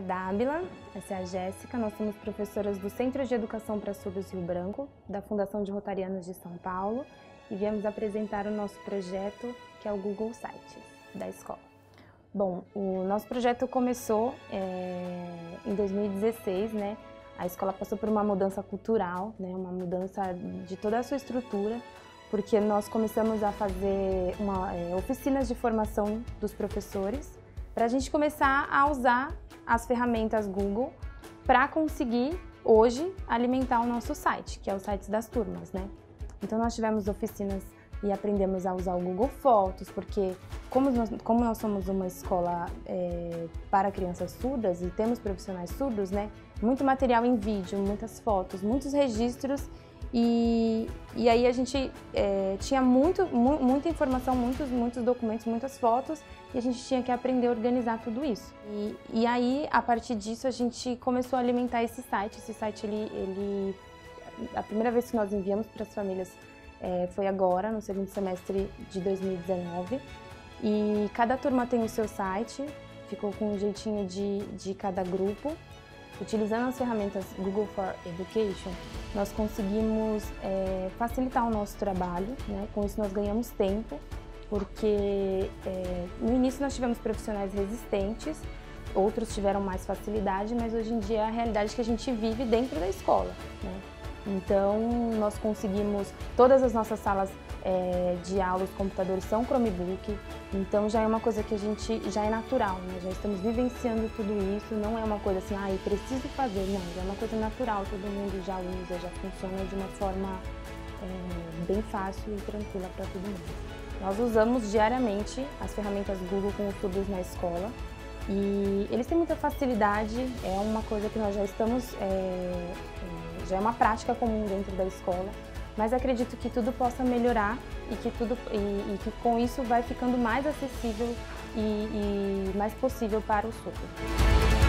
nome é Abila, essa é a Jéssica, nós somos professoras do Centro de Educação para Surdos Rio Branco, da Fundação de Rotarianos de São Paulo, e viemos apresentar o nosso projeto, que é o Google Sites, da escola. Bom, o nosso projeto começou em 2016, né? A escola passou por uma mudança cultural, né? Uma mudança de toda a sua estrutura, porque nós começamos a fazer oficinas de formação dos professores, para a gente começar a usar as ferramentas Google para conseguir, hoje, alimentar o nosso site, que é o site das turmas, né? Então nós tivemos oficinas e aprendemos a usar o Google Fotos, porque como nós somos uma escola para crianças surdas e temos profissionais surdos, né? Muito material em vídeo, muitas fotos, muitos registros, e aí a gente tinha muita informação, muitos documentos, muitas fotos, e a gente tinha que aprender a organizar tudo isso. E aí, a partir disso, a gente começou a alimentar esse site. Esse site, a primeira vez que nós enviamos para as famílias foi agora, no segundo semestre de 2019. E cada turma tem o seu site, ficou com um jeitinho de cada grupo. Utilizando as ferramentas Google for Education, nós conseguimos facilitar o nosso trabalho, né? Com isso nós ganhamos tempo, porque no início nós tivemos profissionais resistentes, outros tiveram mais facilidade, mas hoje em dia é a realidade que a gente vive dentro da escola, né? Então nós conseguimos, todas as nossas salas de aula, os computadores são Chromebook, então já é uma coisa que a gente, já é natural, né? Já estamos vivenciando tudo isso, não é uma coisa assim, ah, eu preciso fazer, não, já é uma coisa natural, todo mundo já usa, já funciona de uma forma bem fácil e tranquila para todo mundo. Nós usamos diariamente as ferramentas Google com os surdos na escola e eles têm muita facilidade, é uma coisa que nós já estamos, já é uma prática comum dentro da escola, mas acredito que tudo possa melhorar e que com isso vai ficando mais acessível e mais possível para o surdo.